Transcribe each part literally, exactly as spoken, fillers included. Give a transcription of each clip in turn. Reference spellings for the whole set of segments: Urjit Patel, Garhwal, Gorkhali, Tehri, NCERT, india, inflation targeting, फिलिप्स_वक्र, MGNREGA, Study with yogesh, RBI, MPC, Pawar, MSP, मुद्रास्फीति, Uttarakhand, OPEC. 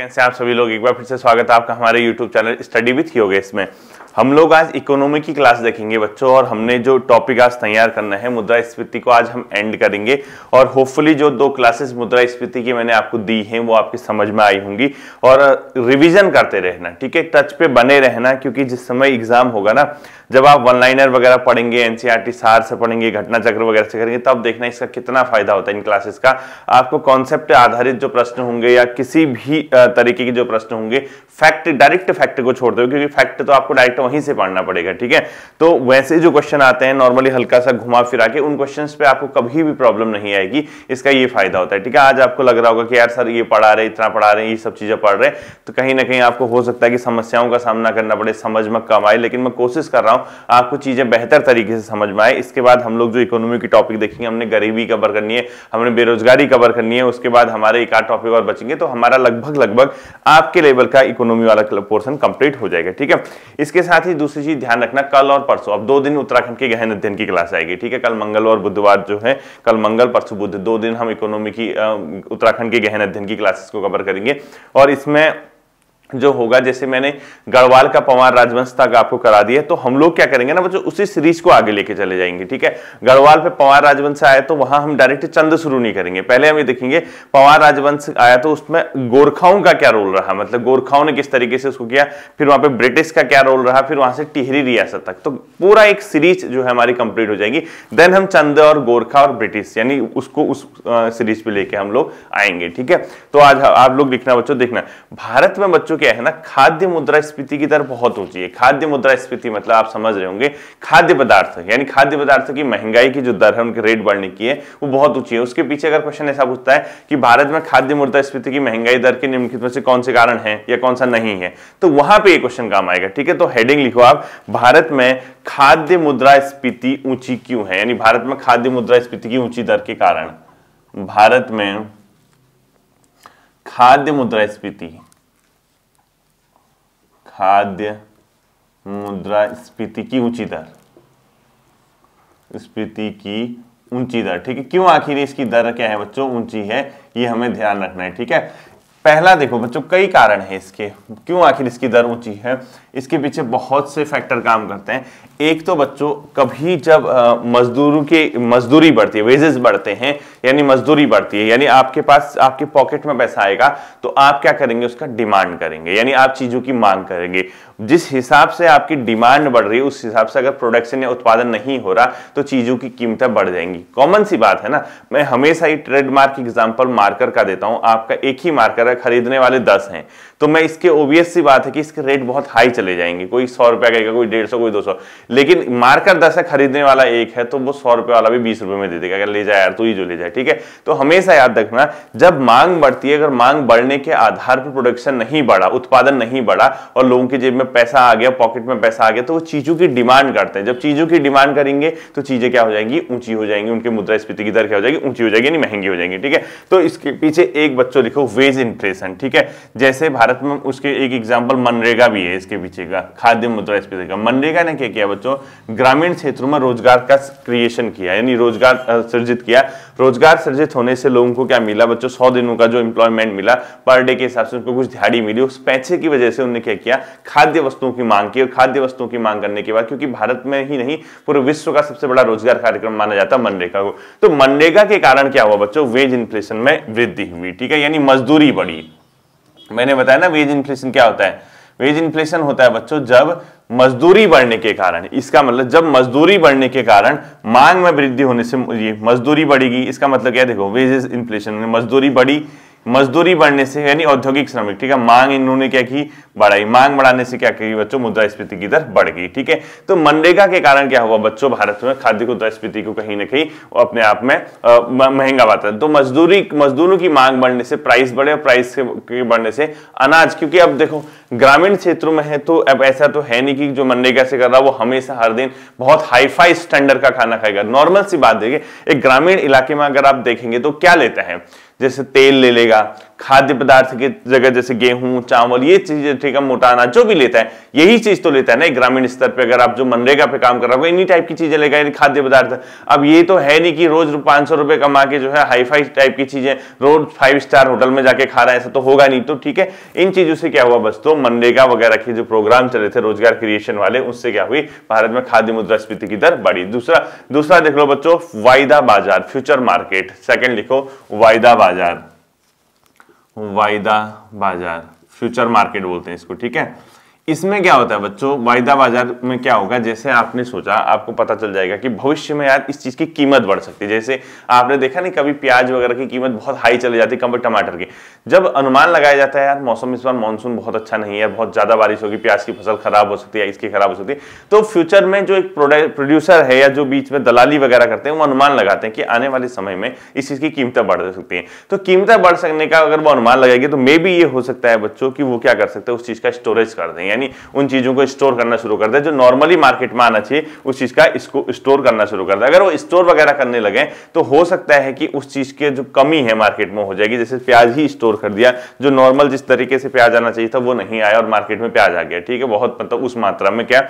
आप सभी लोग एक बार फिर से स्वागत है आपका हमारे YouTube channel study with Yogesh में। हम लोग आज इकोनॉमी की क्लास देखेंगे बच्चों, और हमने जो टॉपिक आज तैयार करना है मुद्रास्फीति को आज हम एंड करेंगे। और होपफुली जो दो क्लासेस मुद्रास्फीति की मैंने आपको दी हैं वो आपकी समझ में आई होंगी, और रिविजन करते रहना, ठीक है, टच पे बने रहना, क्योंकि जिस समय एग्जाम होगा ना, जब आप वन लाइनर वगैरह पढ़ेंगे, एनसीईआरटी सार से पढ़ेंगे, घटना चक्र वगैरह से करेंगे, तब देखना इसका कितना फायदा होता है इन क्लासेस का। आपको कॉन्सेप्ट आधारित जो प्रश्न होंगे या किसी भी तरीके के जो प्रश्न होंगे, फैक्ट डायरेक्ट फैक्ट को छोड़ दो, क्योंकि फैक्ट तो आपको डायरेक्ट वहीं से पढ़ना पड़ेगा, ठीक है। तो वैसे जो क्वेश्चन आते हैं नॉर्मली हल्का सा घुमा फिरा के, उन क्वेश्चंस पे आपको कभी भी प्रॉब्लम नहीं आएगी, इसका ये फायदा होता है, ठीक है। आज आपको लग रहा होगा कि यार सर ये पढ़ा रहे, इतना पढ़ा रहे, ये सब चीजें पढ़ रहे, तो कहीं ना कहीं आपको हो सकता है कि समस्याओं का सामना करना पड़े, समझ में कम आए, लेकिन मैं कोशिश कर रहा हूँ आपको चीजें बेहतर तरीके से समझ में आए। इसके बाद हम लोग जो इकोनॉमी की टॉपिक देखेंगे, हमने गरीबी कवर करनी है, हमने बेरोजगारी कवर करनी है, उसके बाद हमारे एक आठ टॉपिक और बचेंगे, तो हमारा लगभग लगभग आपके लेवल का इकोनॉमी वाला पोर्शन कंप्लीट हो जाएगा, ठीक है। इसके साथ ही दूसरी चीज ध्यान रखना, कल और परसों अब दो दिन उत्तराखंड के गहन अध्ययन की क्लास आएगी, ठीक है। कल मंगल और बुधवार जो है, कल मंगल परसों बुध, दो दिन हम इकोनॉमी की उत्तराखंड के गहन अध्ययन की क्लासेस को कवर करेंगे। और इसमें जो होगा, जैसे मैंने गढ़वाल का पवार राजवंश तक आपको करा दिया, तो हम लोग क्या करेंगे ना बच्चों, उसी सीरीज को आगे लेके चले जाएंगे, ठीक है। गढ़वाल पे पवार राजवंश आया तो वहां हम डायरेक्ट चंद शुरू नहीं करेंगे, पहले हम ये देखेंगे पवार राजवंश आया तो उसमें गोरखाओं का क्या रोल रहा, मतलब गोरखाओं ने किस तरीके से उसको किया, फिर वहां पर ब्रिटिश का क्या रोल रहा, फिर वहां से टिहरी रियासत तक, तो पूरा एक सीरीज जो है हमारी कंप्लीट हो जाएगी। देन हम चंद और गोरखा और ब्रिटिश यानी उसको उस सीरीज पे लेके हम लोग आएंगे, ठीक है। तो आज आप लोग लिखना बच्चों, देखना भारत में बच्चों क्या है ना, खाद्य मुद्रास्फीति की दर बहुत ऊंची है। खाद्य मुद्रास्फीति मतलब आप समझ रहे होंगे खाद्य पदार्थ, यानी खाद्य पदार्थ की महंगाई की जो दर है, उनके रेट बढ़ने की है, वो बहुत ऊंची है। उसके पीछे अगर क्वेश्चन ऐसा पूछता है कि भारत में खाद्य मुद्रास्फीति की महंगाई दर के निम्नलिखित में से कौन से कारण है या कौन सा नहीं है, तो वहां पर यह क्वेश्चन काम आएगा, ठीक है। तो हेडिंग लिखो आप, भारत में खाद्य मुद्रास्फीति ऊंची क्यों है, यानी भारत में खाद्य मुद्रास्फीति की ऊंची दर के कारण, भारत में खाद्य मुद्रास्फीति खाद्य मुद्रास्फीति की ऊंची दर स्फीति की ऊंची दर, ठीक है। क्यों आखिर इसकी दर क्या है बच्चों ऊंची है, ये हमें ध्यान रखना है, ठीक है। पहला देखो बच्चों, कई कारण है इसके, क्यों आखिर इसकी दर ऊंची है, इसके पीछे बहुत से फैक्टर काम करते हैं। एक तो बच्चों, कभी जब मजदूरों के मजदूरी बढ़ती है, वेजेस बढ़ते हैं, यानी मजदूरी बढ़ती है, यानी आपके पास आपके पॉकेट में पैसा आएगा, तो आप क्या करेंगे, उसका डिमांड करेंगे, यानी आप चीज़ों की मांग करेंगे। जिस हिसाब से आपकी डिमांड बढ़ रही है, उस हिसाब से अगर प्रोडक्शन या उत्पादन नहीं हो रहा, तो चीज़ों की कीमतें बढ़ जाएंगी, कॉमन सी बात है ना। मैं हमेशा ही ट्रेडमार्क एग्जाम्पल मार्कर का देता हूँ, आपका एक ही मार्कर है, खरीदने वाले दस हैं, तो मैं इसके ओबियस सी बात है कि इसके रेट बहुत हाई चले जाएंगे, कोई सौ रुपया कहेगा, कोई डेढ़ सौ, कोई दो सौ, लेकिन मार्कर दस है, खरीदने वाला एक है, तो वो सौ रुपये वाला भी बीस रुपये में दे देगा, अगर ले जाए यार तू ही जो ले जाए, ठीक है। तो हमेशा याद रखना, जब मांग बढ़ती है, अगर मांग बढ़ने के आधार पर प्रोडक्शन नहीं बढ़ा, उत्पादन नहीं बढ़ा, और लोगों की जेब में पैसा आ गया, पॉकेट में पैसा आ गया, तो वो चीजों की डिमांड करते हैं। जब चीजों की डिमांड करेंगे तो चीजें क्या हो जाएंगी, ऊंची हो जाएंगी, उनके मुद्रास्फीति की दर क्या हो जाएगी, ऊंची हो जाएगी, यानी महंगी हो जाएंगी, ठीक है। तो इसके पीछे एक बच्चों लिखो वेज इन्फ्लेशन, ठीक है। जैसे भारत में उसके एक एग्जाम्पल मनरेगा भी है, इसके पीछे का खाद्य मुद्रास्फीति का। मनरेगा ने क्या किया बच्चों, ग्रामीण क्षेत्रों में रोजगार का क्रिएशन किया, यानी रोजगार सृजित किया। रोजगार सृजित होने से लोगों को क्या मिला बच्चों, सौ दिनों का जो एम्प्लॉयमेंट मिला, पर डे के हिसाब से उनको कुछ दिहाड़ी मिली, उस पैसे की वजह से उन्होंने क्या किया, खाद्य वस्तुओं की मांग की। और खाद्य वस्तुओं की मांग करने के बाद, क्योंकि भारत में ही नहीं पूरे विश्व का सबसे बड़ा रोजगार कार्यक्रम माना जाता है मनरेगा को, तो मनरेगा के कारण क्या हुआ बच्चों, वेज इन्फ्लेशन में वृद्धि हुई, ठीक है, यानी मजदूरी बढ़ी। मैंने बताया ना वेज इन्फ्लेशन क्या होता है, वेज इन्फ्लेशन होता है बच्चों जब मजदूरी बढ़ने के कारण, इसका मतलब जब मजदूरी बढ़ने के कारण मांग में वृद्धि होने से ये मजदूरी बढ़ेगी, इसका मतलब क्या, देखो वेजेस इन्फ्लेशन में मजदूरी बढ़ी, मजदूरी बढ़ने से यानी औद्योगिक श्रमिक, ठीक है, मांग इन्होंने क्या की, बढ़ाई, मांग बढ़ाने से क्या की बच्चों, मुद्रास्फीति की दर बढ़ गई, ठीक है। तो मनरेगा के कारण क्या हुआ बच्चों, भारत में खाद्य मुद्रास्फीति को कहीं ना कहीं अपने आप में महंगा बात है। तो मजदूरी मजदूरों की मांग बढ़ने से प्राइस बढ़े, और प्राइस के बढ़ने से अनाज, क्योंकि अब देखो ग्रामीण क्षेत्रों में है, तो अब ऐसा तो है नहीं कि जो मनरेगा से कर रहा है वो हमेशा हर दिन बहुत हाईफाई स्टैंडर्ड का खाना खाएगा। नॉर्मल सी बात देखिए, एक ग्रामीण इलाके में अगर आप देखेंगे तो क्या लेता है, जैसे तेल ले लेगा, खाद्य पदार्थ की जगह जैसे गेहूं, चावल, ये चीजें, ठीक है, मोटा अनाज जो भी लेता है यही चीज तो लेता है ना ग्रामीण स्तर पे। अगर आप जो मनरेगा पे काम कर रहे हो इन्हीं टाइप की चीजें लेगा, यानी खाद्य पदार्थ। अब ये तो है नहीं कि रोज पांच सौ रुपए कमा के जो है हाई फाई टाइप की चीजें रोज फाइव स्टार होटल में जाके खा रहा है, ऐसा तो होगा नहीं। तो ठीक है, इन चीजों से क्या हुआ, बस तो मनरेगा वगैरह के जो प्रोग्राम चले थे रोजगार क्रिएशन वाले, उससे क्या हुई, भारत में खाद्य मुद्रास्फीति की दर बढ़ी। दूसरा दूसरा देख लो बच्चों, वायदा बाजार, फ्यूचर मार्केट, सेकंड लिखो वायदा बाजार, वायदा बाजार, फ्यूचर मार्केट बोलते हैं इसको, ठीक है। इसमें क्या होता है बच्चों, वायदा बाजार में क्या होगा, जैसे आपने सोचा, आपको पता चल जाएगा कि भविष्य में यार इस चीज की कीमत बढ़ सकती है। जैसे आपने देखा नहीं कभी प्याज वगैरह की कीमत बहुत हाई चली जाती है, कम टमाटर की। जब अनुमान लगाया जाता है यार मौसम इस बार मानसून बहुत अच्छा नहीं है, बहुत ज्यादा बारिश होगी, प्याज की फसल खराब हो सकती है, इसकी खराब हो सकती है, तो फ्यूचर में जो एक प्रोड्यूसर है या जो बीच में दलाली वगैरह करते हैं वो अनुमान लगाते हैं कि आने वाले समय में इस चीज की कीमतें बढ़ सकती है। तो कीमतें बढ़ सकने का अगर वो अनुमान लगाएगी तो मे बी ये हो सकता है बच्चों की वो क्या कर सकते हैं, उस चीज का स्टोरेज कर देंगे, यानी उन चीजों को स्टोर करना शुरू कर दे जो नॉर्मली मार्केट में आना चाहिए, उस चीज का इसको स्टोर करना शुरू कर दे। अगर वो स्टोर वगैरह करने लगे तो हो सकता है कि उस चीज के जो कमी है मार्केट में हो जाएगी। जैसे प्याज ही स्टोर कर दिया, जो नॉर्मल जिस तरीके से प्याज आना चाहिए था वो नहीं आया और मार्केट में प्याज आ गया, ठीक है, बहुत मतलब उस मात्रा में, क्या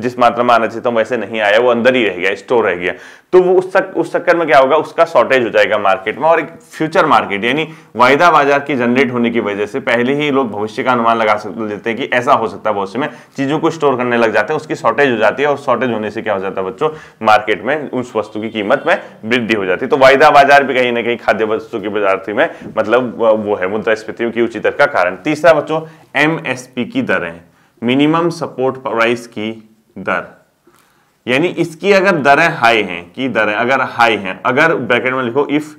जिस मात्रा में आना चाहिए था वैसे नहीं आया, वो अंदर ही रह गया, स्टोर रह गया। तो वो उस तक, उस चक्कर में क्या होगा, उसका शॉर्टेज हो जाएगा मार्केट में। और एक फ्यूचर मार्केट यानी वायदा बाजार के जनरेट होने की वजह से पहले ही लोग भविष्य का अनुमान लगा लेते हैं कि ऐसा हो सकता है, बहुत समय चीजों को स्टोर करने लग जाते हैं, उसकी शॉर्टेज हो जाती है और शॉर्टेज होने से क्या हो जाता है बच्चों, मार्केट में उस वस्तु की कीमत में वृद्धि हो जाती है। तो वायदा बाजार भी कहीं ना कहीं खाद्य वस्तु की बाजार में मतलब वो है मुद्रास्फीति की उच्च दर का कारण। तीसरा बच्चों, एमएसपी की दर है, मिनिमम सपोर्ट प्राइस की दर, यानी इसकी अगर दरें हाई हैं, की दरें अगर हाई हैं, अगर ब्रैकेट में लिखो इफ,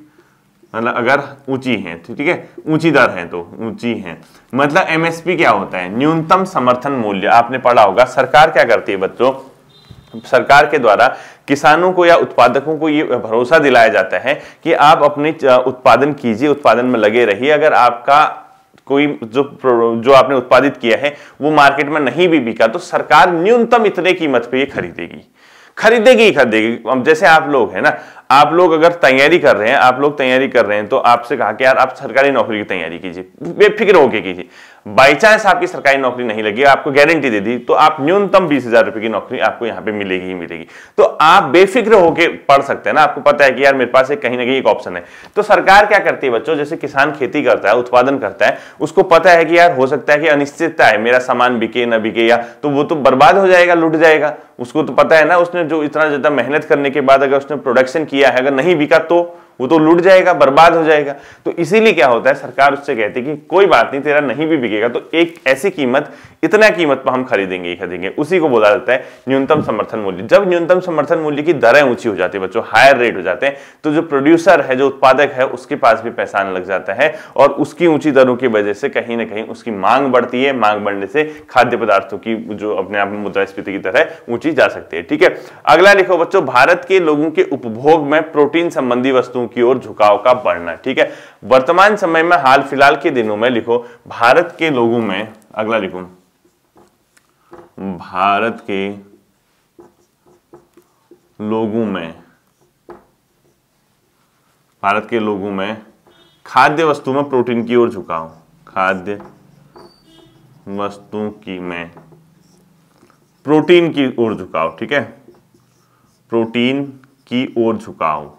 मतलब अगर ऊंची है, ठीक है, ऊंची दर है तो ऊंची है, मतलब एमएसपी क्या होता है, न्यूनतम समर्थन मूल्य। आपने पढ़ा होगा, सरकार क्या करती है बच्चों, सरकार के द्वारा किसानों को या उत्पादकों को ये भरोसा दिलाया जाता है कि आप अपने उत्पादन कीजिए, उत्पादन में लगे रहिए, अगर आपका कोई जो जो आपने उत्पादित किया है वो मार्केट में नहीं भी बिका तो सरकार न्यूनतम इतने कीमत पे ये खरीदेगी, खरीदेगी ही खरीदेगी। जैसे आप लोग है ना, आप लोग अगर तैयारी कर रहे हैं, आप लोग तैयारी कर रहे हैं तो आपसे कहा कि यार आप सरकारी नौकरी की तैयारी कीजिए, बेफिक्र होके कीजिए। बाई चांस आपकी सरकारी नौकरी नहीं लगी, आपको गारंटी दे दी, तो आप न्यूनतम बीस हजार रुपए की नौकरी आपको यहाँ पे मिलेगी ही मिलेगी, तो आप बेफिक्र होके पढ़ सकते हैं ना, आपको पता है कि यार मेरे पास एक कहीं ना कहीं एक ऑप्शन है। तो सरकार क्या करती है बच्चों, जैसे किसान खेती करता है, उत्पादन करता है, उसको पता है कि यार हो सकता है कि अनिश्चितता है, मेरा सामान बिके ना बिके, या तो वो तो बर्बाद हो जाएगा, लुट जाएगा, उसको तो पता है ना, उसने जो इतना ज्यादा मेहनत करने के बाद अगर उसने प्रोडक्शन किया है, अगर नहीं बिका तो वो तो लूट जाएगा, बर्बाद हो जाएगा। तो इसीलिए क्या होता है, सरकार उससे कहती है कि कोई बात नहीं, तेरा नहीं भी बिकेगा तो एक ऐसी कीमत, इतना कीमत पर हम खरीदेंगे ही खरीदेंगे, उसी को बोला जाता है न्यूनतम समर्थन मूल्य। जब न्यूनतम समर्थन मूल्य की दरें ऊंची हो जाती है बच्चों, हायर रेट हो जाते हैं, तो जो प्रोड्यूसर है, जो उत्पादक है, उसके पास भी पैसा आने लग जाता है और उसकी ऊंची दरों की वजह से कहीं ना कहीं उसकी मांग बढ़ती है। मांग बढ़ने से खाद्य पदार्थों की जो अपने आप में मुद्रास्फीति की दर है ऊंची जा सकती है, ठीक है। अगला लिखो बच्चों, भारत के लोगों के उपभोग में प्रोटीन संबंधी वस्तुओं की ओर झुकाव का बढ़ना, ठीक है। वर्तमान समय में हाल फिलहाल के दिनों में लिखो भारत के लोगों में, अगला लिखो भारत के लोगों में, भारत के लोगों में खाद्य वस्तुओं में प्रोटीन की ओर झुकाव, खाद्य वस्तुओं की में प्रोटीन की ओर झुकाव, ठीक है, प्रोटीन की ओर झुकाव।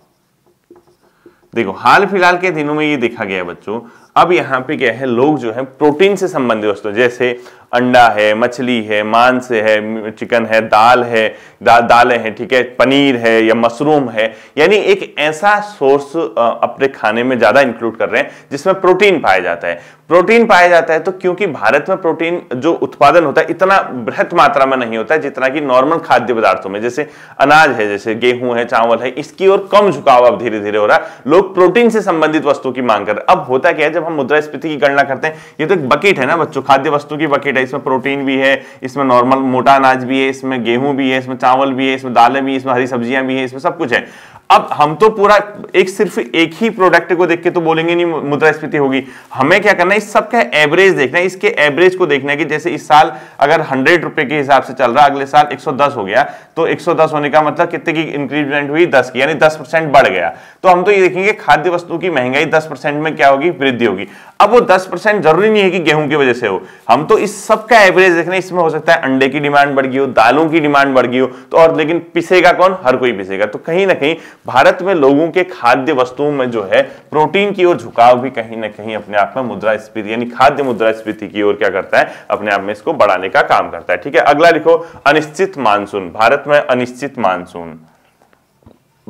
देखो हाल फिलहाल के दिनों में ये देखा गया है बच्चों। अब यहाँ पे क्या है, लोग जो है प्रोटीन से संबंधित वस्तु जैसे अंडा है, मछली है, मांस है, चिकन है, दाल है, दा, दालें हैं, ठीक है, पनीर है या मशरूम है, यानी एक ऐसा सोर्स अपने खाने में ज़्यादा इंक्लूड कर रहे हैं जिसमें प्रोटीन पाया जाता है। प्रोटीन पाया जाता है तो क्योंकि भारत में प्रोटीन जो उत्पादन होता है इतना बृहत मात्रा में नहीं होता है जितना कि नॉर्मल खाद्य पदार्थों में, जैसे अनाज है, जैसे गेहूं है, चावल है, इसकी ओर कम झुकाव अब धीरे धीरे हो रहा है, लोग प्रोटीन से संबंधित वस्तुओं की मांग कर रहे हैं। अब होता क्या है, जब हम मुद्रास्फीति की गणना करते हैं, ये तो एक बकेट है ना बच्चों, खाद्य वस्तु की बकेट है, इसमें प्रोटीन भी है, इसमें नॉर्मल मोटा अनाज भी है, इसमें गेहूं भी है, इसमें चावल भी है, इसमें दालें भी, इसमें हरी सब्जियां भी है, इसमें सब कुछ है। अब हम तो पूरा एक सिर्फ एक ही प्रोडक्ट को देख के तो बोलेंगे नहीं मुद्रास्फीति होगी, हमें क्या करना है इस सब का एवरेज देखना है, इसके एवरेज को देखना है कि जैसे इस साल अगर हंड्रेड रुपए के हिसाब से चल रहा अगले साल एक सौ दस हो गया तो एक सौ दस होने का मतलब कितने की इंक्रीजमेंट हुई, दस की, यानी दस परसेंट बढ़ गया। तो हम तो ये देखेंगे खाद्य वस्तु की महंगाई दस परसेंट में क्या होगी, वृद्धि होगी। अब वो दस परसेंट जरूरी नहीं है कि गेहूं की वजह से हो, हम तो इस सब का एवरेज देखना है, इसमें हो सकता है अंडे की डिमांड बढ़ गई हो, दालों की डिमांड बढ़ गई हो, तो और लेकिन पिसेगा कौन, हर कोई पिसेगा। तो कहीं ना कहीं भारत में लोगों के खाद्य वस्तुओं में जो है प्रोटीन की ओर झुकाव भी कहीं ना कहीं अपने आप में मुद्रास्फीति यानी खाद्य मुद्रास्फीति की ओर क्या करता है, अपने आप में इसको बढ़ाने का काम करता है। ठीक है, अगला लिखो अनिश्चित मानसून। भारत में अनिश्चित मानसून,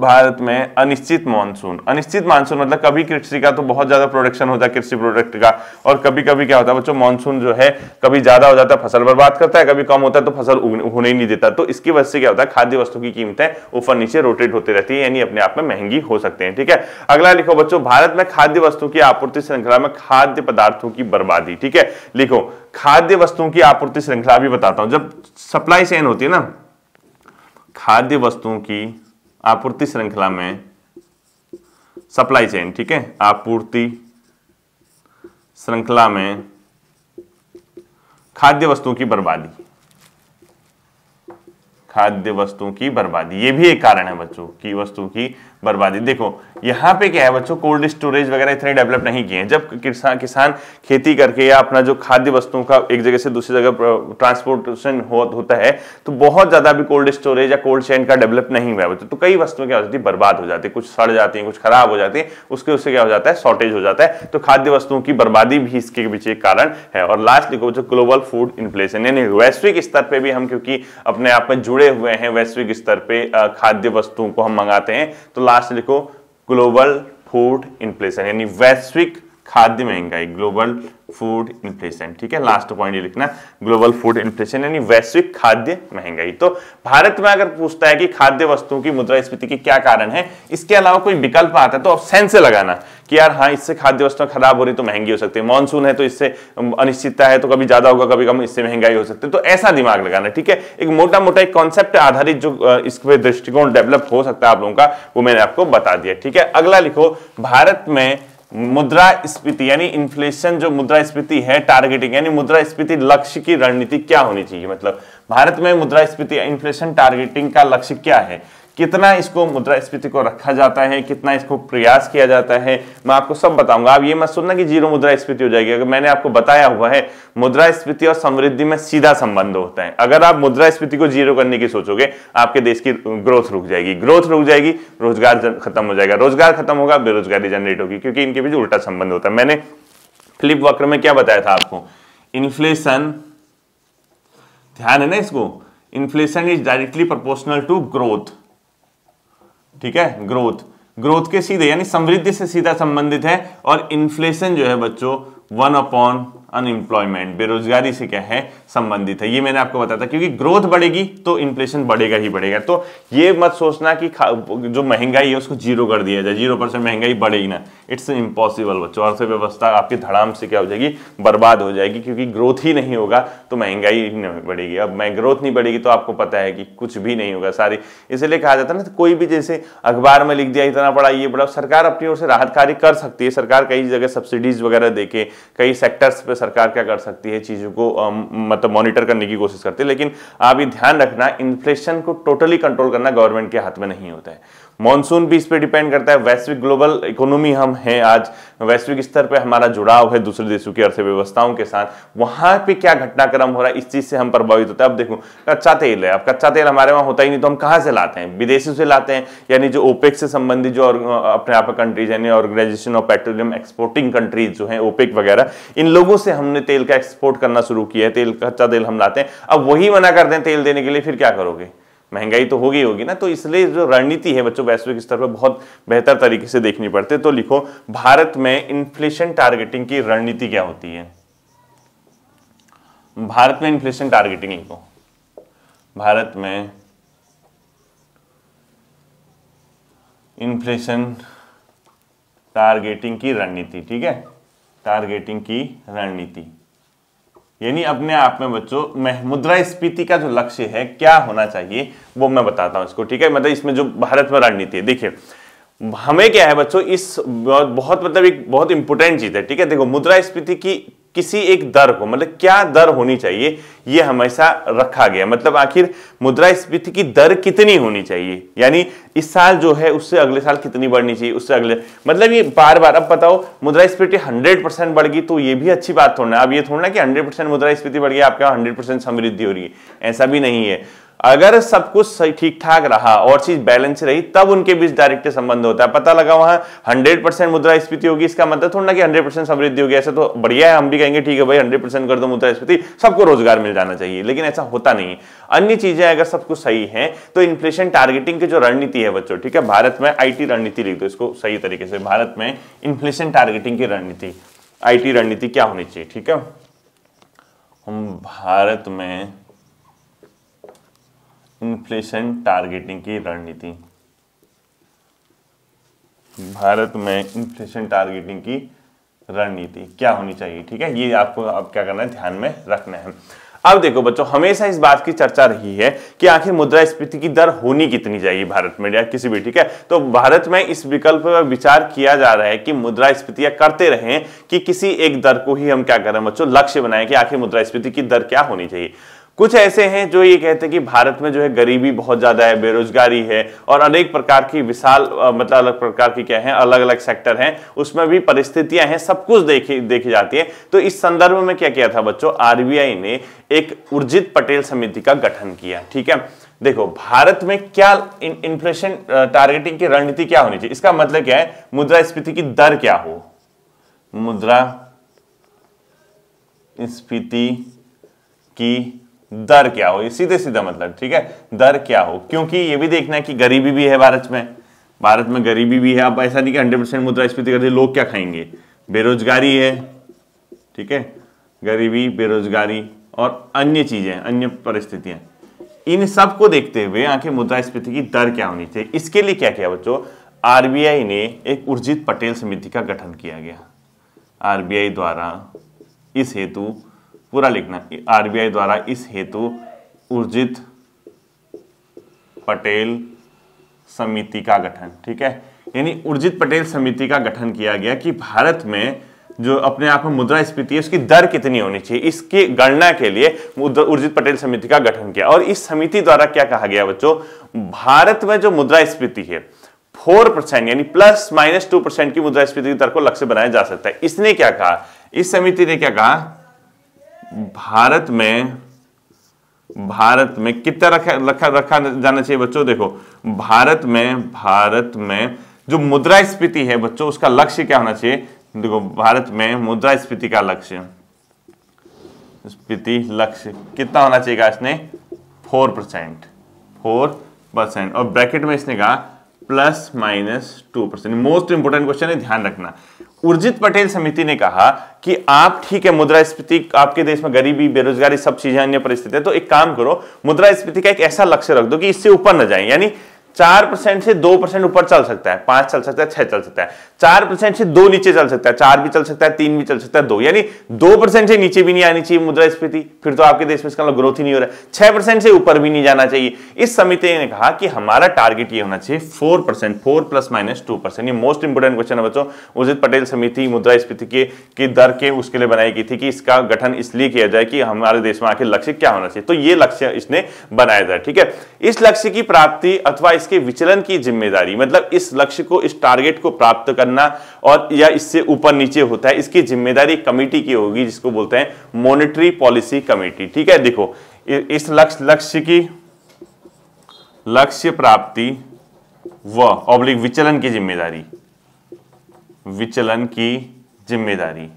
भारत में अनिश्चित मानसून। अनिश्चित मानसून मतलब कभी कृषि का तो बहुत ज्यादा प्रोडक्शन होता है कृषि प्रोडक्ट का, और कभी कभी क्या होता है बच्चों मानसून जो है कभी ज्यादा हो जाता है फसल बर्बाद करता है, कभी कम होता है तो फसल होने ही नहीं देता। तो इसकी वजह से क्या होता है खाद्य वस्तु की कीमतें ऊपर नीचे रोटेट होती रहती है, यानी अपने आप में महंगी हो सकते हैं। ठीक है, अगला लिखो बच्चों भारत में खाद्य वस्तु की आपूर्ति श्रृंखला में खाद्य पदार्थों की बर्बादी। ठीक है, लिखो खाद्य वस्तुओं की आपूर्ति श्रृंखला, भी बताता हूँ। जब सप्लाई चेन होती है ना खाद्य वस्तुओं की आपूर्ति श्रृंखला में, सप्लाई चेन, ठीक है, आपूर्ति श्रृंखला में खाद्य वस्तुओं की बर्बादी, खाद्य वस्तुओं की बर्बादी ये भी एक कारण है बच्चों की वस्तुओं की बर्बादी। देखो यहाँ पे क्या है बच्चों, कोल्ड स्टोरेज वगैरह इतने डेवलप नहीं किए हैं। जब किसान किसान खेती करके या अपना जो खाद्य वस्तुओं का एक जगह से दूसरी जगह ट्रांसपोर्टेशन हो, होता है तो बहुत ज्यादा भी कोल्ड स्टोरेज या कोल्ड चेन का डेवलप नहीं हुआ है बच्चों। तो कई वस्तुएं क्या हो जाती है, बर्बाद हो जाती है, कुछ सड़ जाती है, कुछ खराब हो जाती है, उसके उससे क्या हो जाता है, शॉर्टेज हो जाता है। तो खाद्य वस्तुओं की बर्बादी भी इसके पीछे एक कारण है। और लास्ट देखो बच्चों ग्लोबल फूड इन्फ्लेशन, यानी वैश्विक स्तर पर भी हम क्योंकि अपने आप में जुड़े हुए हैं, वैश्विक स्तर पे खाद्य वस्तुओं को हम मंगाते हैं। तो लास्ट लिखो ग्लोबल फूड इन्फ्लेशन यानी वैश्विक खाद्य महंगाई, ग्लोबल फूड इन्फ्लेशन। ठीक है, लास्ट पॉइंट ये लिखना, ग्लोबल फूड इन्फ्लेशन यानी वैश्विक खाद्य महंगाई। तो भारत में अगर पूछता है कि खाद्य वस्तुओं की मुद्रास्फीति के क्या कारण है, इसके अलावा कोई विकल्प आता है तो ऑप्शन से लगाना कि यार हाँ इससे खाद्य वस्तुएं खराब हो रही तो महंगी हो सकती है, मानसून है तो इससे अनिश्चितता है तो कभी ज्यादा होगा कभी कम, इससे महंगाई हो सकती है, तो ऐसा दिमाग लगाना। ठीक है, एक मोटा मोटा एक कॉन्सेप्ट आधारित जो इस पे दृष्टिकोण डेवलप हो सकता है आप लोगों का, वो मैंने आपको बता दिया। ठीक है, अगला लिखो भारत में मुद्रास्फीति यानी इन्फ्लेशन, जो मुद्रास्फीति है टारगेटिंग यानी मुद्रास्फीति लक्ष्य की रणनीति क्या होनी चाहिए। मतलब भारत में मुद्रास्फीति इन्फ्लेशन टारगेटिंग का लक्ष्य क्या है, कितना इसको मुद्रास्फीति को रखा जाता है, कितना इसको प्रयास किया जाता है, मैं आपको सब बताऊंगा। आप ये मत सुनना कि जीरो मुद्रास्फीति हो जाएगी। अगर मैंने आपको बताया हुआ है मुद्रास्फीति और समृद्धि में सीधा संबंध होता है। अगर आप मुद्रास्फीति को जीरो करने की सोचोगे आपके देश की ग्रोथ रुक जाएगी, ग्रोथ रुक जाएगी रोजगार खत्म हो जाएगा, रोजगार खत्म होगा बेरोजगारी जनरेट होगी, क्योंकि इनके बीच उल्टा संबंध होता है। मैंने फिलिप वक्र में क्या बताया था आपको, इन्फ्लेशन, ध्यान है ना इसको, inflation is directly proportional to growth. ठीक है, ग्रोथ ग्रोथ के सीधे यानी समृद्धि से सीधा संबंधित है, और इन्फ्लेशन जो है बच्चों वन अपॉन अनएम्प्लॉयमेंट, बेरोजगारी से क्या है संबंधित है। ये मैंने आपको बताया था, क्योंकि ग्रोथ बढ़ेगी तो इन्फ्लेशन बढ़ेगा ही बढ़ेगा। तो ये मत सोचना कि जो महंगाई है उसको जीरो कर दिया जाए, जीरो परसेंट महंगाई बढ़ेगी ना, इट्स इम्पॉसिबल बच्चों। अर्थव्यवस्था आपकी धड़ाम से क्या हो जाएगी, बर्बाद हो जाएगी, क्योंकि ग्रोथ ही नहीं होगा तो महंगाई नहीं बढ़ेगी। अब मैं ग्रोथ नहीं बढ़ेगी तो आपको पता है कि कुछ भी नहीं होगा सारी, इसलिए कहा जाता है ना, कोई भी जैसे अखबार में लिख दिया इतना पड़ा ये बड़ा, सरकार अपनी ओर से राहत कार्य कर सकती है। सरकार कई जगह सब्सिडीज वगैरह देके कई सेक्टर्स पर सरकार क्या कर सकती है, चीजों को मतलब मॉनिटर करने की कोशिश करती है। लेकिन आप ये ध्यान रखना इन्फ्लेशन को टोटली कंट्रोल करना गवर्नमेंट के हाथ में नहीं होता है। मॉनसून भी इस पे डिपेंड करता है। वैश्विक ग्लोबल इकोनॉमी हम हैं, आज वैश्विक स्तर पे हमारा जुड़ाव है दूसरे देशों की अर्थव्यवस्थाओं के साथ, वहां पे क्या घटनाक्रम हो रहा है इस चीज से हम प्रभावित होता है। अब देखो कच्चा तेल है, अब कच्चा तेल हमारे वहां होता ही नहीं तो हम कहां से लाते हैं, विदेशों से लाते हैं, यानी जो ओपेक से संबंधित जो अपने आप कंट्रीज यानी organization of petroleum exporting countries जो है ओपेक वगैरह, इन लोगों से हमने तेल का एक्सपोर्ट करना शुरू किया है, तेल कच्चा तेल हम लाते हैं। अब वही मना कर दें तेल देने के लिए, फिर क्या करोगे, महंगाई तो होगी होगी ना। तो इसलिए जो रणनीति है बच्चों वैश्विक स्तर पर बहुत बेहतर तरीके से देखनी पड़ती है। तो लिखो भारत में इन्फ्लेशन टारगेटिंग की रणनीति क्या होती है, भारत में इन्फ्लेशन टारगेटिंग, लिखो भारत में इन्फ्लेशन टारगेटिंग की रणनीति। ठीक है, टारगेटिंग की रणनीति, यानी अपने आप में बच्चों मुद्रास्फीति का जो लक्ष्य है क्या होना चाहिए वो मैं बताता हूं इसको, ठीक है। मतलब इसमें जो भारत में रणनीति है, देखिए हमें क्या है बच्चों, इस बहुत मतलब एक बहुत इंपॉर्टेंट चीज है, ठीक है। देखो मुद्रास्फीति की किसी एक दर को मतलब क्या दर होनी चाहिए ये हमेशा रखा गया, मतलब आखिर मुद्रास्फीति की दर कितनी होनी चाहिए, यानी इस साल जो है उससे अगले साल कितनी बढ़नी चाहिए, उससे अगले, मतलब ये बार बार। अब बताओ मुद्रास्फीति हंड्रेड परसेंट बढ़ गई तो ये भी अच्छी बात थोड़ा ना, अब ये थोड़ा ना कि हंड्रेड परसेंट मुद्रास्फीति बढ़ गई आपके यहाँ हंड्रेड परसेंट समृद्धि हो रही है, ऐसा भी नहीं है। अगर सब कुछ ठीक ठाक रहा और चीज बैलेंस रही तब उनके बीच डायरेक्ट संबंध होता है। पता लगा वहां हंड्रेड परसेंट मुद्रास्फीति होगी, इसका मतलब थोड़ा ना कि हंड्रेड परसेंट समृद्धि होगी, ऐसा तो बढ़िया है, हम भी कहेंगे ठीक है भाई हंड्रेड परसेंट कर दो मुद्रास्फीति, सबको रोजगार मिल जाना चाहिए, लेकिन ऐसा होता नहीं है। अन्य चीजें अगर सब कुछ सही है तो इन्फ्लेशन टारगेटिंग की जो रणनीति है बच्चों, ठीक है, भारत में आईटी रणनीति लिख दो इसको सही तरीके से, भारत में इन्फ्लेशन टारगेटिंग की रणनीति, आईटी रणनीति क्या होनी चाहिए, ठीक है। हम भारत में इन्फ्लेशन टारगेटिंग की रणनीति, भारत में इन्फ्लेशन टारगेटिंग की रणनीति क्या होनी चाहिए, ठीक है, ये आपको अब क्या करना है ध्यान में रखना है। अब देखो बच्चों हमेशा इस बात की चर्चा रही है कि आखिर मुद्रास्फीति की दर होनी कितनी चाहिए भारत में या किसी भी, ठीक है, तो भारत में इस विकल्प पर विचार किया जा रहा है कि मुद्रास्फीति करते रहें कि किसी एक दर को ही हम क्या करें बच्चों लक्ष्य बनाएं कि आखिर मुद्रास्फीति की दर क्या होनी चाहिए। कुछ ऐसे हैं जो ये कहते हैं कि भारत में जो है गरीबी बहुत ज्यादा है, बेरोजगारी है और अनेक प्रकार की विशाल मतलब अलग प्रकार की क्या है अलग अलग सेक्टर हैं, उसमें भी परिस्थितियां हैं, सब कुछ देखी देखी जाती है। तो इस संदर्भ में क्या किया था बच्चों, आरबीआई ने एक उर्जित पटेल समिति का गठन किया, ठीक है। देखो भारत में क्या इन्फ्लेशन टारगेटिंग की रणनीति क्या होनी चाहिए, इसका मतलब क्या है मुद्रास्फीति की दर क्या हो, मुद्रास्फीति की दर क्या हो, ये सीधे सीधा मतलब, ठीक है, दर क्या हो, क्योंकि ये भी देखना है कि गरीबी भी है भारत में, भारत में गरीबी भी है। अब ऐसा नहीं कि हंड्रेड परसेंट मुद्रास्फीति कर दे, लोग क्या खाएंगे, बेरोजगारी है, ठीक है, गरीबी, बेरोजगारी और अन्य चीजें, अन्य परिस्थितियां, इन सब को देखते हुए आखिर मुद्रास्फीति की दर क्या होनी चाहिए। इसके लिए क्या किया बच्चों, आरबीआई ने एक उर्जित पटेल समिति का गठन किया गया, आरबीआई द्वारा इस हेतु, पूरा लिखना, आरबीआई द्वारा इस हेतु उर्जित पटेल समिति का गठन, ठीक है, यानी उर्जित पटेल समिति का गठन किया गया कि भारत में जो अपने आप में मुद्रास्फीति है उसकी दर कितनी होनी चाहिए, इसकी गणना के लिए उर्जित पटेल समिति का गठन किया। और इस समिति द्वारा क्या कहा गया बच्चों, भारत में जो मुद्रास्फीति है फोर परसेंट यानी प्लस माइनस टू परसेंट की मुद्रास्फीति की दर को लक्ष्य बनाया जा सकता है। इसने क्या कहा, इस समिति ने क्या कहा, भारत में भारत में कितना रखा रखा रखा जाना चाहिए बच्चों, देखो भारत में भारत में जो मुद्रास्फीति है बच्चों उसका लक्ष्य क्या होना चाहिए, देखो भारत में मुद्रास्फीति का लक्ष्य स्फीति लक्ष्य कितना होना चाहिए, कहा इसने फोर परसेंट फोर परसेंट और ब्रैकेट में इसने कहा plus minus two percent. Most important question है, ध्यान रखना। उर्जित पटेल समिति ने कहा कि आप ठीक है मुद्रास्फीति, आपके देश में गरीबी, बेरोजगारी, सब चीजें अन्य परिस्थितियां, तो एक काम करो मुद्रास्फीति का एक ऐसा लक्ष्य रख दो कि इससे ऊपर न जाए, यानी चार परसेंट से दो परसेंट ऊपर चल सकता है, पांच चल सकता है, छह चल सकता है, चार परसेंट से दो नीचे चल सकता है, चार भी चल सकता है, तीन भी चल सकता है, दो, यानी दो परसेंट से नीचे भी नहीं आनी चाहिए मुद्रास्फीति, फिर तो आपके देश में इसका ग्रोथ ही नहीं हो रहा है, छह परसेंट से ऊपर भी नहीं जाना चाहिए। इस समिति ने कहा कि हमारा टारगेट ये होना चाहिए four percent four plus minus two percent ये मोस्ट इंपोर्टेंट क्वेश्चन है बच्चों। उर्जित पटेल समिति मुद्रास्फीति के की दर के उसके लिए बनाई गई थी कि इसका गठन इसलिए किया जाए कि हमारे देश में आखिर लक्ष्य क्या होना चाहिए, तो ये लक्ष्य इसने बनाया जाए, ठीक है। इस लक्ष्य की प्राप्ति अथवा इसके विचलन की जिम्मेदारी, मतलब इस लक्ष्य को, इस टारगेट को प्राप्त करना और या इससे ऊपर नीचे होता है, इसकी जिम्मेदारी कमेटी की होगी जिसको बोलते हैं मॉनेटरी पॉलिसी कमेटी, ठीक है। देखो इस लक्ष्य लक्ष्य की लक्ष्य प्राप्ति व ऑब्लिक विचलन की जिम्मेदारी, विचलन की जिम्मेदारी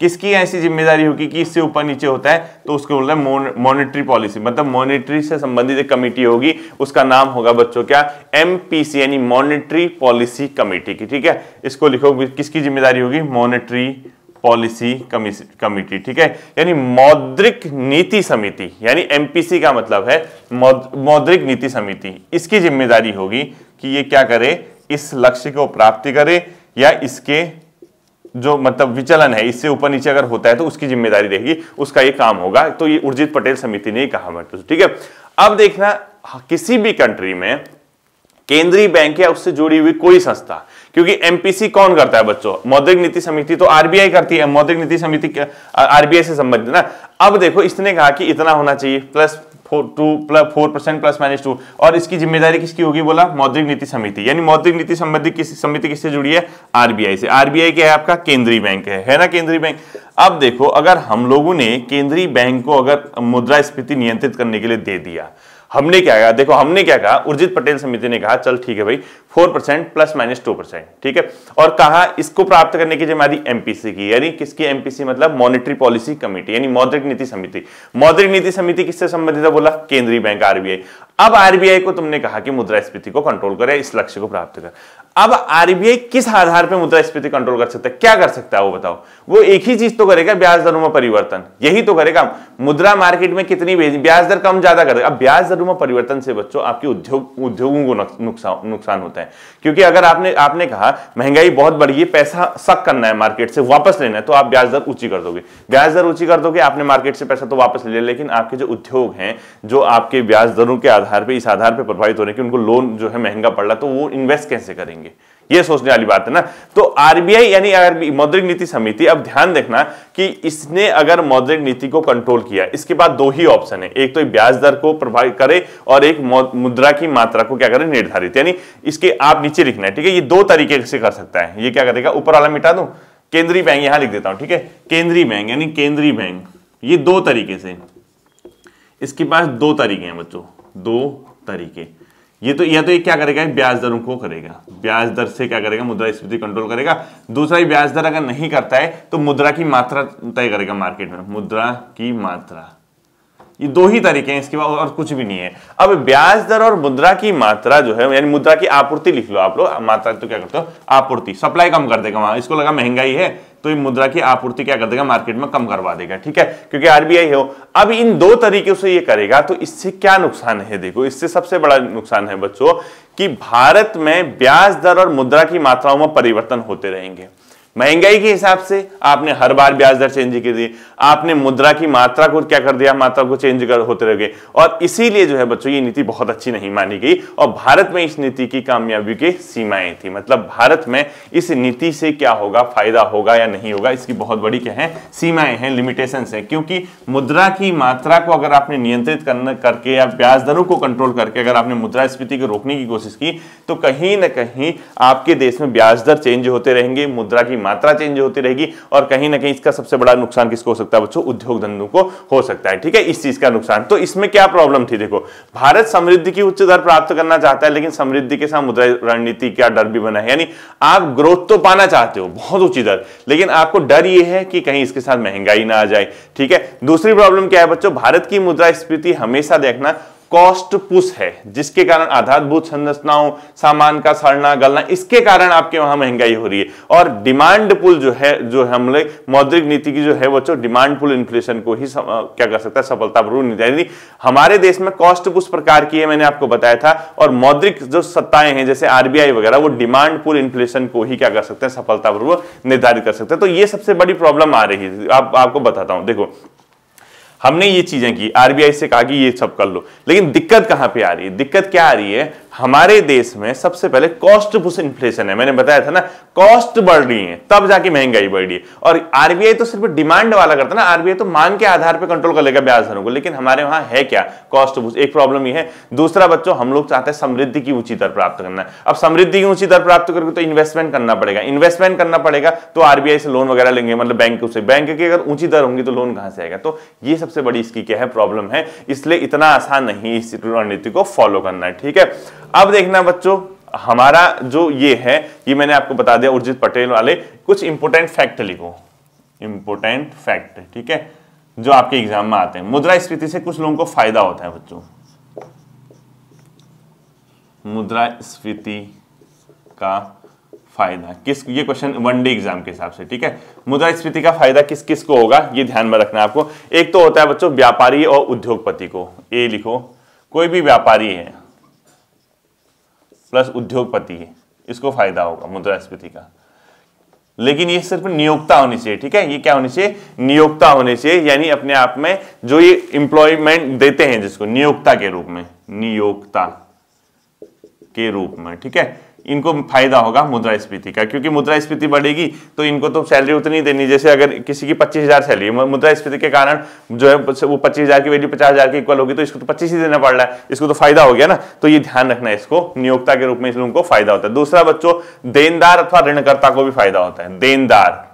किसकी ऐसी जिम्मेदारी होगी कि इससे ऊपर नीचे होता है तो उसको बोलते हैं मॉनेटरी पॉलिसी, मतलब मॉनेटरी से संबंधित एक कमेटी होगी, उसका नाम होगा बच्चों क्या, एमपीसी यानी मॉनेटरी पॉलिसी कमेटी की, ठीक है। इसको लिखो किसकी जिम्मेदारी होगी, मॉनेटरी पॉलिसी कमेटी, ठीक है, यानी मौद्रिक नीति समिति, यानी एमपीसी का मतलब है मौद्रिक नीति समिति, इसकी जिम्मेदारी होगी कि ये क्या करे, इस लक्ष्य को प्राप्ति करे या इसके जो मतलब विचलन है इससे ऊपर नीचे अगर होता है तो उसकी जिम्मेदारी रहेगी, उसका ये काम होगा। तो ये उर्जित पटेल समिति ने कहा मतलब, ठीक है। अब देखना, किसी भी कंट्री में केंद्रीय बैंक या उससे जुड़ी हुई कोई संस्था, क्योंकि एमपीसी कौन करता है बच्चों, मौद्रिक नीति समिति तो आरबीआई करती है, मौद्रिक नीति समिति आरबीआई से संबंधित ना। अब देखो इसने कहा कि इतना होना चाहिए plus four two plus four percent plus minus two, और इसकी जिम्मेदारी किसकी होगी बोला, मौद्रिक नीति समिति। यानी मौद्रिक नीति संबंधी किसी समिति किससे जुड़ी है, आरबीआई से। आरबीआई क्या है आपका, केंद्रीय बैंक है, है ना, केंद्रीय बैंक। अब देखो अगर हम लोगों ने केंद्रीय बैंक को अगर मुद्रास्फीति नियंत्रित करने के लिए दे दिया, हमने क्या कहा, देखो हमने क्या कहा, उर्जित पटेल समिति ने कहा चल ठीक है भाई four percent plus minus two percent ठीक है, और कहा इसको प्राप्त करने की जिम्मेदारी एमपीसी की, यानी किसकी, एमपीसी मतलब मॉनेटरी पॉलिसी कमेटी, यानी मौद्रिक नीति समिति। मौद्रिक नीति समिति किससे संबंधित है बोला, केंद्रीय बैंक आरबीआई। अब आरबीआई को तुमने कहा कि मुद्रास्फीति को कंट्रोल करे, इस लक्ष्य को प्राप्त कर। अब आरबीआई किस आधार पर मुद्रास्फीति कंट्रोल कर सकता है, क्या कर सकता है वो बताओ। वो एक ही चीज तो करेगा, ब्याज दरों में परिवर्तन, यही तो करेगा। मुद्रा मार्केट में कितनी ब्याज दर कम ज्यादा करेगा। अब ब्याज दरों में परिवर्तन से बच्चों आपके उद्योग उद्योगों को नुकसान नुकसान होता है, क्योंकि अगर आपने आपने कहा महंगाई बहुत बढ़ी है, पैसा सक करना है मार्केट से, वापस लेना है, तो आप ब्याज दर ऊंची कर दोगे। ब्याज दर ऊंची कर दोगे, आपने मार्केट से पैसा तो वापस ले लिया, लेकिन आपके जो उद्योग हैं जो आपके ब्याज दरों के आधार पर, इस आधार पर प्रभावित हो रहे हैं कि उनको लोन जो है महंगा पड़ रहा है, तो वो इन्वेस्ट कैसे करेंगे, ये सोचने वाली बात है ना। तो आरबीआई यानी आरबीआई मौद्रिक नीति समिति, अब ध्यान देखना कि इसने अगर मौद्रिक नीति को कंट्रोल किया, इसके बाद दो ही ऑप्शन है, एक तो ब्याज दर को प्रभावित करे और एक मुद्रा की मात्रा को क्या करे, निर्धारित। यानी इसके आप नीचे लिखना है, ठीक है, ये दो तरीके से कर सकता है। ये क्या करेगा, ऊपर वाला मिटा दो, केंद्रीय बैंक यहां लिख देता हूं, ठीक है, केंद्रीय बैंक यानी केंद्रीय बैंक। ये दो तरीके से, इसके पास दो तरीके हैं बच्चों, दो तरीके। ये तो या तो ये क्या करेगा, ब्याज दरों को करेगा, ब्याज दर से क्या करेगा, मुद्रास्फीति कंट्रोल करेगा। दूसरा, ब्याज दर अगर नहीं करता है तो मुद्रा की मात्रा तय करेगा मार्केट में, मुद्रा की मात्रा। ये दो ही तरीके हैं, इसके बाद और कुछ भी नहीं है। अब ब्याज दर और मुद्रा की मात्रा जो है, यानी मुद्रा की आपूर्ति लिख लो आप लोग, मात्रा तो क्या करते हो, आपूर्ति, सप्लाई कम कर देगा। वहां इसको लगा महंगाई है तो ये मुद्रा की आपूर्ति क्या कर देगा, मार्केट में कम करवा देगा, ठीक है, क्योंकि आरबीआई हो। अब इन दो तरीके से ये करेगा, तो इससे क्या नुकसान है देखो, इससे सबसे बड़ा नुकसान है बच्चों कि भारत में ब्याज दर और मुद्रा की मात्राओं में परिवर्तन होते रहेंगे। महंगाई के हिसाब से आपने हर बार ब्याज दर चेंज कर दी, आपने मुद्रा की मात्रा को क्या कर दिया, मात्रा को चेंज कर होते रह गए, और इसीलिए जो है बच्चों ये नीति बहुत अच्छी नहीं मानी गई, और भारत में इस नीति की कामयाबी की सीमाएं थी। मतलब भारत में इस नीति से क्या होगा, फायदा होगा या नहीं होगा, इसकी बहुत बड़ी क्या है, सीमाएं हैं, लिमिटेशन है। क्योंकि मुद्रा की मात्रा को अगर आपने नियंत्रित करना करके या ब्याज दरों को कंट्रोल करके अगर आपने मुद्रास्फीति को रोकने की कोशिश की, तो कहीं ना कहीं आपके देश में ब्याज दर चेंज होते रहेंगे, मुद्रा की मात्रा चेंज होती रहेगी, और कहीं ना कहीं इसका सबसे बड़ा नुकसान किसको हो सकता है बच्चों, उद्योग धंधों को हो सकता है, ठीक है, इस चीज का नुकसान। तो इसमें क्या प्रॉब्लम थी देखो, भारत समृद्धि की उच्च दर प्राप्त करना चाहता है, लेकिन समृद्धि के साथ मुद्रा रणनीति का डर भी बना है। यानी आप ग्रोथ तो पाना चाहते हो बहुत उच्च दर, लेकिन आपको डर यह है कि कहीं इसके साथ महंगाई ना आ जाए, ठीक है। दूसरी प्रॉब्लम क्या है बच्चों, भारत की मुद्रास्फीति हमेशा देखना कॉस्ट पुश है, जिसके कारण आधारभूत संरचनाओं, सामान का सड़ना गलना, इसके कारण आपके वहां महंगाई हो रही है। और डिमांड पुल जो है, जो हम लोग मौद्रिक नीति की जो है बच्चों डिमांड पुल इन्फ्लेशन को ही सम, क्या कर सकता है, सफलतापूर्ण नीति। हमारे देश में कॉस्ट पुश प्रकार की है, मैंने आपको बताया था, और मौद्रिक जो सत्ताएं हैं जैसे आरबीआई वगैरह, वो डिमांड पुल इन्फ्लेशन को ही क्या कर सकते हैं, सफलतापूर्वक निर्धारित कर सकते हैं। तो ये सबसे बड़ी प्रॉब्लम आ रही है, आप, आपको बताता हूँ। देखो हमने ये चीजें की, आरबीआई से कहा कि ये सब कर लो, लेकिन दिक्कत कहां पे आ रही है, दिक्कत क्या आ रही है, हमारे देश में सबसे पहले कॉस्ट पुश इन्फ्लेशन है। मैंने बताया था ना, कॉस्ट बढ़ रही है तब जाके महंगाई बढ़ रही है, और आरबीआई तो सिर्फ डिमांड वाला करता ना, आरबीआई तो मान के आधार पे कंट्रोल कर लेगा ब्याज दरों को, लेकिन हमारे वहां है क्या, कॉस्ट पुश। एक प्रॉब्लम ये है। दूसरा बच्चों, हम लोग चाहते हैं समृद्धि की ऊंची दर प्राप्त करना। अब समृद्धि की ऊंची दर प्राप्त करके तो इन्वेस्टमेंट करना पड़ेगा, इन्वेस्टमेंट करना पड़ेगा तो आरबीआई से लोन वगैरह लेंगे, मतलब बैंक से, बैंक की अगर ऊंची दर होंगी तो लोन कहां से आएगा। तो ये सबसे बड़ी इसकी क्या है, प्रॉब्लम है, इसलिए इतना आसान नहीं इस रणनीति को फॉलो करना, ठीक है। अब देखना बच्चों, हमारा जो ये है, ये मैंने आपको बता दिया उर्जित पटेल वाले, कुछ इंपोर्टेंट फैक्ट लिखो, इंपोर्टेंट फैक्ट, ठीक है, जो आपके एग्जाम में आते हैं। मुद्रास्फीति से कुछ लोगों को फायदा होता है बच्चों, मुद्रास्फीति का फायदा किस, ये क्वेश्चन वनडे एग्जाम के हिसाब से, ठीक है। मुद्रास्फीति का फायदा किस किस को होगा, ये ध्यान में रखना आपको। एक तो होता है बच्चों व्यापारी और उद्योगपति को, ए लिखो, कोई भी व्यापारी है प्लस उद्योगपति है, इसको फायदा होगा मुद्रास्फीति का। लेकिन ये सिर्फ नियोक्ता होनी चाहिए, ठीक है। ये क्या होनी चाहिए? नियोक्ता होनी चाहिए, यानी अपने आप में जो ये एम्प्लॉयमेंट देते हैं जिसको नियोक्ता के रूप में, नियोक्ता के रूप में, ठीक है। इनको फायदा होगा मुद्रास्फीति का, क्योंकि मुद्रास्फीति बढ़ेगी तो इनको तो सैलरी उतनी देनी। जैसे अगर किसी की पच्चीस हजार सैलरी, मुद्रास्फीति के कारण जो है वो पच्चीस हजार की वैल्यू पचास हजार की इक्वल होगी, तो इसको तो पच्चीस ही देना पड़ रहा है, इसको तो फायदा हो गया ना। तो ये ध्यान रखना है, इसको नियोक्ता के रूप में इसलिए उनको फायदा होता है। दूसरा बच्चों, देनदार अथवा ऋणकर्ता को भी फायदा होता है। देनदार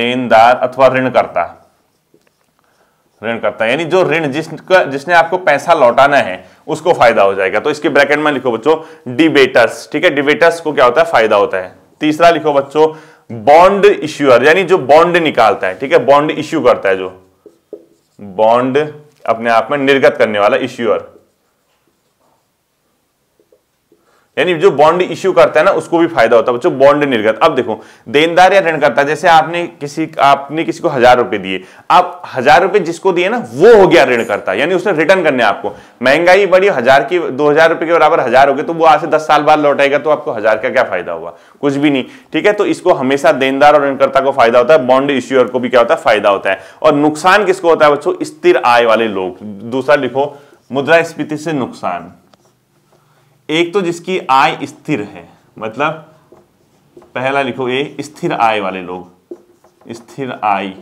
देनदार अथवा ऋणकर्ता ऋण करता है, यानी जो ऋण जिसका जिसने आपको पैसा लौटाना है उसको फायदा हो जाएगा। तो इसके ब्रैकेट में लिखो बच्चों डिबेटर्स, ठीक है, डिबेटर्स को क्या होता है? फायदा होता है। तीसरा लिखो बच्चों बॉन्ड इश्यूअर, यानी जो बॉन्ड निकालता है, ठीक है, बॉन्ड इश्यू करता है, जो बॉन्ड अपने आप में निर्गत करने वाला इश्यूअर, यानी जो बॉन्ड इश्यू करता है ना उसको भी फायदा होता है बच्चों, बॉन्ड निर्गत। अब देखो देनदार या ऋणकर्ता, जैसे आपने किसी आपने किसी को हजार रुपए दिए, आप हजार रुपए जिसको दिए ना वो हो गया ऋणकर्ता, यानी उसने रिटर्न करने आपको। महंगाई बढ़ी, हजार की दो हजार रुपए के बराबर हजार हो गए, तो वो आज से दस साल बाद लौटाएगा, तो आपको हजार का क्या फायदा हुआ? कुछ भी नहीं, ठीक है। तो इसको हमेशा देनदार और ऋणकर्ता को फायदा होता है, बॉन्ड इश्यूअर को भी क्या होता है? फायदा होता है। और नुकसान किसको होता है बच्चों? स्थिर आय वाले लोग। दूसरा लिखो मुद्रास्फीति से नुकसान, एक तो जिसकी आय स्थिर है, मतलब पहला लिखो ए स्थिर आय वाले लोग, स्थिर आय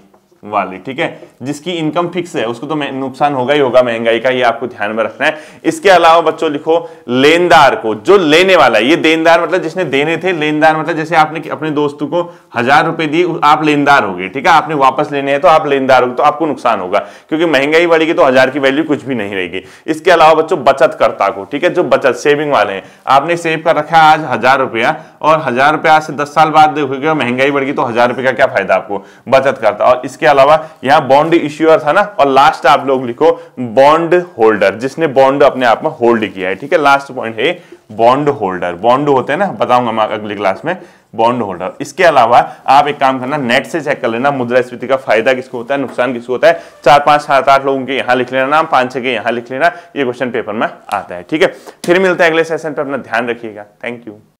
वाले, ठीक है, जिसकी इनकम फिक्स है उसको तो नुकसान होगा ही होगा महंगाई का, ये आपको ध्यान में रखना है। इसके अलावा बच्चों लिखो लेनदार को, जो लेने वाला है। ये देनदार मतलब जिसने देने थे, लेनदार मतलब जैसे आपने अपने दोस्तों को हजार रुपए दिए, आप लेनदार हो गए, ठीक है, आपने वापस लेने हैं तो आप लेनदार हो गए, तो आपको नुकसान होगा क्योंकि महंगाई बढ़ेगी तो हजार की वैल्यू कुछ भी नहीं रहेगी। इसके अलावा बच्चों बचतकर्ता को, ठीक है, जो बचत सेविंग वाले हैं, आपने सेव कर रखा है आज हजार रुपया और हजार रुपया आज से दस साल बाद देखोगे महंगाई बढ़ेगी तो हजार रुपये का क्या फायदा आपको? बचतकर्ता। और इसके अलावा यहां बॉन्ड इश्यूअर था ना, और लास्ट आप लोग लिखो बॉन्ड होल्डर, जिसने बॉन्ड अपने आप में होल्ड किया है, ठीक है। लास्ट पॉइंट है बॉन्ड होल्डर, बॉन्ड होते हैं ना, बताऊंगा मैं अगली क्लास में, बॉन्ड होल्डर। इसके अलावा आप एक काम करना, नेट से चेक कर लेना मुद्रास्फीति का फायदा किसको होता है, नुकसान किसको होता है। चार पांच सात आठ लोगों के यहाँ लिख लेना नाम, पांच छह के यहाँ लिख लेना, ये क्वेश्चन पेपर में आता है, ठीक है। फिर मिलते हैं अगले सेशन पर, अपना ध्यान रखिएगा, थैंक यू।